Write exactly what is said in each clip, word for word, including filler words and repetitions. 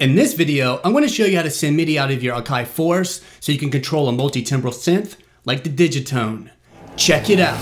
In this video, I'm going to show you how to send MIDI out of your Akai Force so you can control a multi-timbral synth like the Digitone. Check it out.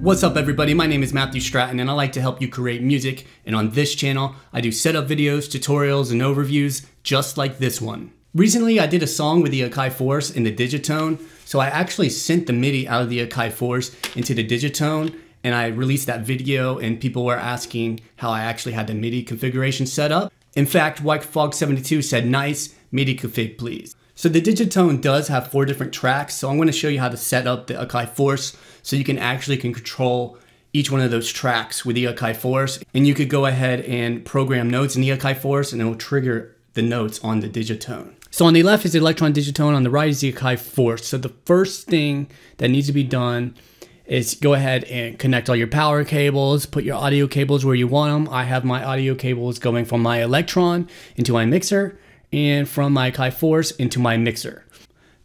What's up everybody, my name is Matthew Stratton and I like to help you create music, and on this channel, I do setup videos, tutorials, and overviews just like this one. Recently, I did a song with the Akai Force and the Digitone, so I actually sent the MIDI out of the Akai Force into the Digitone, and I released that video and people were asking how I actually had the MIDI configuration set up. In fact, WhiteFog seventy-two said, "Nice, MIDI config please." So the Digitone does have four different tracks, so I'm going to show you how to set up the Akai Force so you can actually can control each one of those tracks with the Akai Force, and you could go ahead and program notes in the Akai Force and it will trigger the notes on the Digitone. So on the left is the Elektron Digitone, on the right is the Akai Force. So the first thing that needs to be done is go ahead and connect all your power cables, put your audio cables where you want them. I have my audio cables going from my Elektron into my mixer and from my Akai Force into my mixer.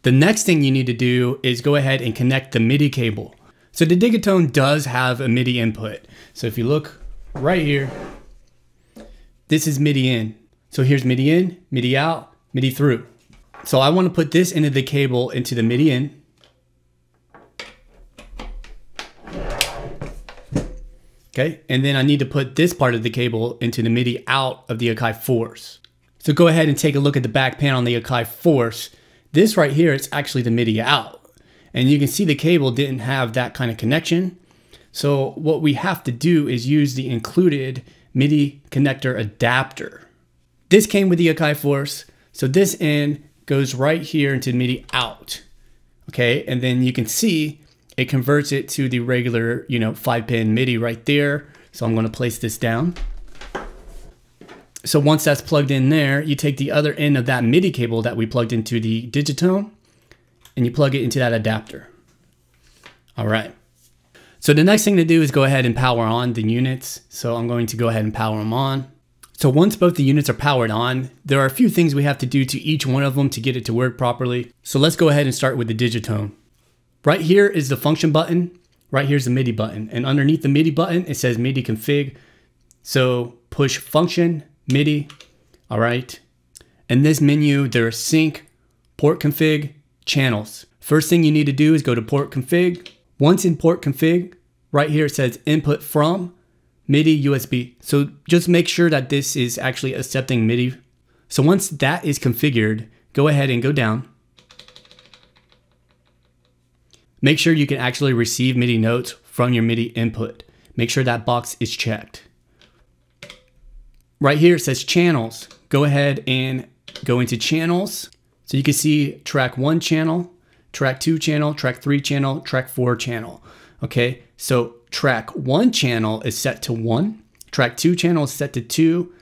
The next thing you need to do is go ahead and connect the MIDI cable. So the Digitone does have a MIDI input. So if you look right here, this is MIDI in. So here's MIDI in, MIDI out, MIDI through. So I want to put this end of the cable into the MIDI in. Okay, and then I need to put this part of the cable into the MIDI out of the Akai Force. So go ahead and take a look at the back panel on the Akai Force. This right here, it's actually the MIDI out. And you can see the cable didn't have that kind of connection. So what we have to do is use the included MIDI connector adapter. This came with the Akai Force. So this end goes right here into MIDI out, okay? And then you can see it converts it to the regular, you know, five pin MIDI right there. So I'm gonna place this down. So once that's plugged in there, you take the other end of that MIDI cable that we plugged into the Digitone and you plug it into that adapter. All right. So the next thing to do is go ahead and power on the units. So I'm going to go ahead and power them on. So once both the units are powered on, there are a few things we have to do to each one of them to get it to work properly. So let's go ahead and start with the Digitone. Right here is the function button. Right here's the MIDI button. And underneath the MIDI button, it says MIDI config. So push function MIDI. All right. In this menu, there is sync, port config, channels. First thing you need to do is go to port config. Once in port config, right here it says input from MIDI U S B. So just make sure that this is actually accepting MIDI. So once that is configured, go ahead and go down. Make sure you can actually receive MIDI notes from your MIDI input. Make sure that box is checked. Right here it says channels. Go ahead and go into channels. So you can see track one channel, track two channel, track three channel, track four channel. Okay, so track one channel is set to one, track two channel is set to two,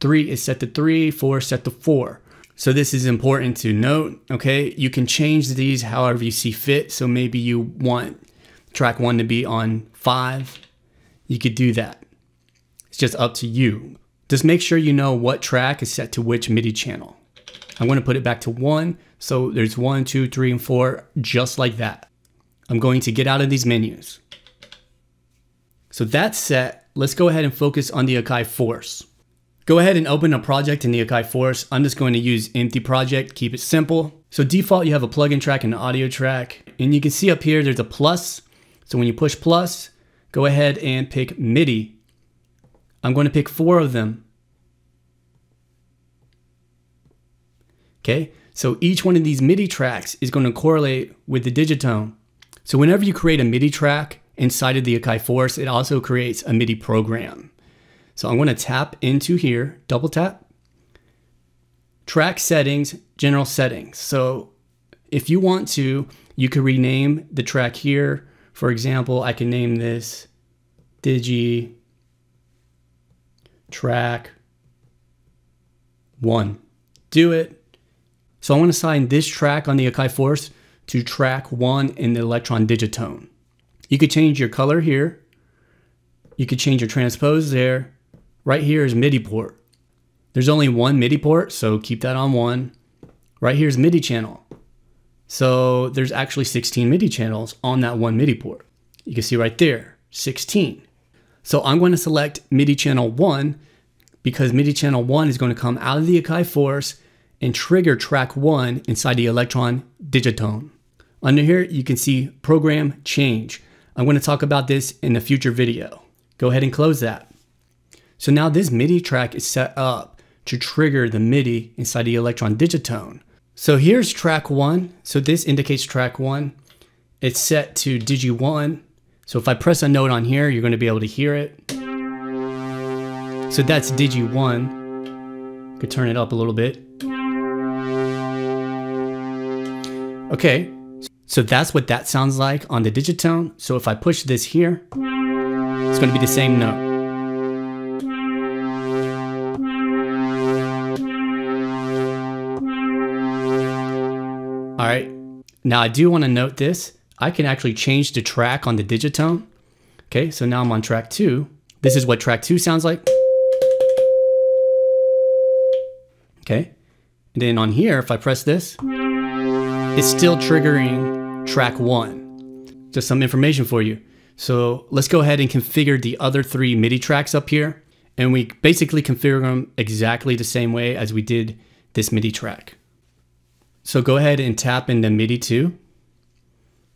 three is set to three, four is set to four. So this is important to note, okay? You can change these however you see fit. So maybe you want track one to be on five, you could do that. It's just up to you. Just make sure you know what track is set to which MIDI channel. I'm gonna put it back to one. So there's one, two, three, and four, just like that. I'm going to get out of these menus. So that's set. Let's go ahead and focus on the Akai Force. Go ahead and open a project in the Akai Force. I'm just going to use empty project, keep it simple. So default, you have a plugin track and an audio track. And you can see up here, there's a plus. So when you push plus, go ahead and pick MIDI. I'm going to pick four of them. Okay, so each one of these MIDI tracks is going to correlate with the Digitone. So whenever you create a MIDI track inside of the Akai Force, it also creates a MIDI program. So I'm going to tap into here, double tap, track settings, general settings. So if you want to, you could rename the track here. For example, I can name this Digi Track One. Do it. So I want to assign this track on the Akai Force to track one in the Elektron Digitone. You could change your color here. You could change your transpose there. Right here is MIDI port. There's only one MIDI port, so keep that on one. Right here's MIDI channel. So there's actually sixteen MIDI channels on that one MIDI port. You can see right there, sixteen. So I'm going to select MIDI channel one, because MIDI channel one is going to come out of the Akai Force and trigger track one inside the Elektron Digitone. Under here, you can see program change. I'm going to talk about this in a future video. Go ahead and close that. So now this MIDI track is set up to trigger the MIDI inside the Elektron Digitone. So here's track one. So this indicates track one. It's set to Digi one. So if I press a note on here, you're going to be able to hear it. So that's Digi one. Could turn it up a little bit. Okay, so that's what that sounds like on the Digitone. So if I push this here, it's going to be the same note. All right, now I do want to note this. I can actually change the track on the Digitone. Okay, so now I'm on track two. This is what track two sounds like. Okay, and then on here, if I press this, it's still triggering track one. Just some information for you. So let's go ahead and configure the other three MIDI tracks up here. And we basically configure them exactly the same way as we did this MIDI track. So go ahead and tap into MIDI two.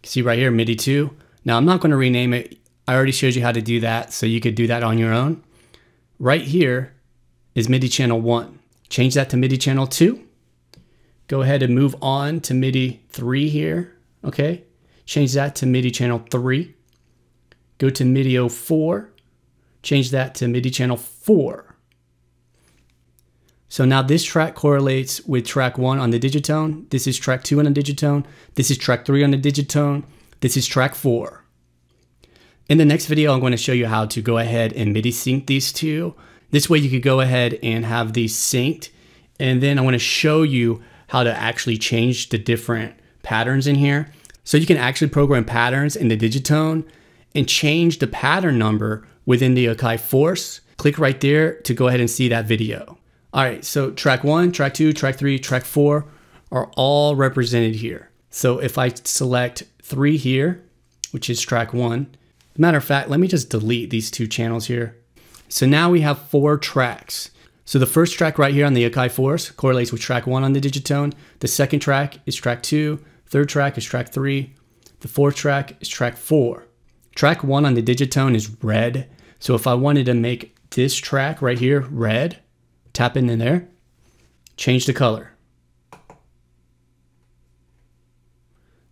See right here, MIDI two. Now I'm not going to rename it. I already showed you how to do that, so you could do that on your own. Right here is MIDI channel one. Change that to MIDI channel two. Go ahead and move on to MIDI three here, okay? Change that to MIDI channel three. Go to MIDI four, change that to MIDI channel four. So now this track correlates with track one on the Digitone. This is track two on the Digitone. This is track three on the Digitone. This is track four. In the next video, I'm going to show you how to go ahead and MIDI sync these two. This way you could go ahead and have these synced. And then I want to show you how to actually change the different patterns in here. So you can actually program patterns in the Digitone and change the pattern number within the Akai Force. Click right there to go ahead and see that video. All right, so track one, track two, track three, track four are all represented here. So if I select three here, which is track one, as a matter of fact, let me just delete these two channels here. So now we have four tracks. So the first track right here on the Akai Force correlates with track one on the Digitone. The second track is track two. Third track is track three. The fourth track is track four. Track one on the Digitone is red. So if I wanted to make this track right here red, tap in there, change the color.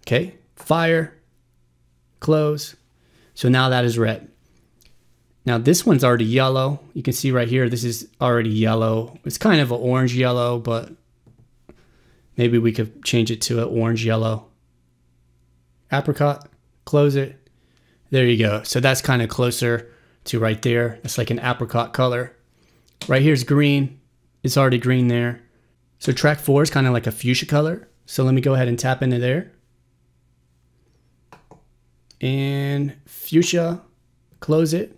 Okay, fire, close. So now that is red. Now this one's already yellow. You can see right here, this is already yellow. It's kind of an orange yellow, but maybe we could change it to an orange yellow. Apricot, close it. There you go. So that's kind of closer to right there. It's like an apricot color. Right here's green. It's already green there. So track four is kind of like a fuchsia color. So let me go ahead and tap into there. And fuchsia, close it.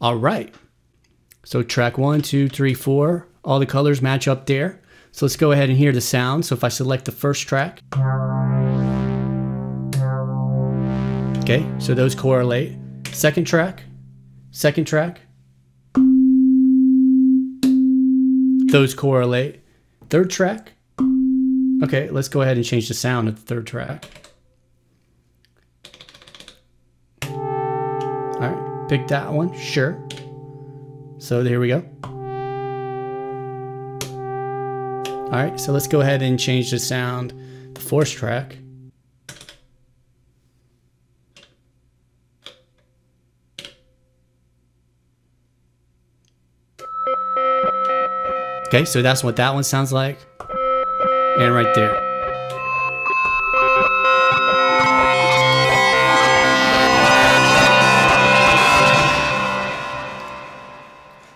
All right, so track one, two, three, four, all the colors match up there. So let's go ahead and hear the sound. So if I select the first track, okay, so those correlate. Second track, second track, those correlate. Third track, okay, let's go ahead and change the sound of the third track. All right. Pick that one, sure. So there we go. All right, so let's go ahead and change the sound, the fourth track. Okay, so that's what that one sounds like. And right there.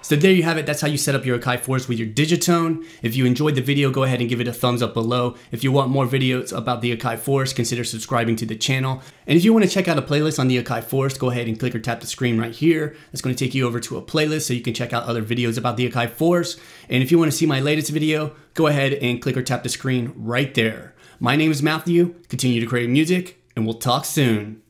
So there you have it. That's how you set up your Akai Force with your Digitone. If you enjoyed the video, go ahead and give it a thumbs up below. If you want more videos about the Akai Force, consider subscribing to the channel. And if you want to check out a playlist on the Akai Force, go ahead and click or tap the screen right here. That's going to take you over to a playlist so you can check out other videos about the Akai Force. And if you want to see my latest video, go ahead and click or tap the screen right there. My name is Matthew. Continue to create music, and we'll talk soon.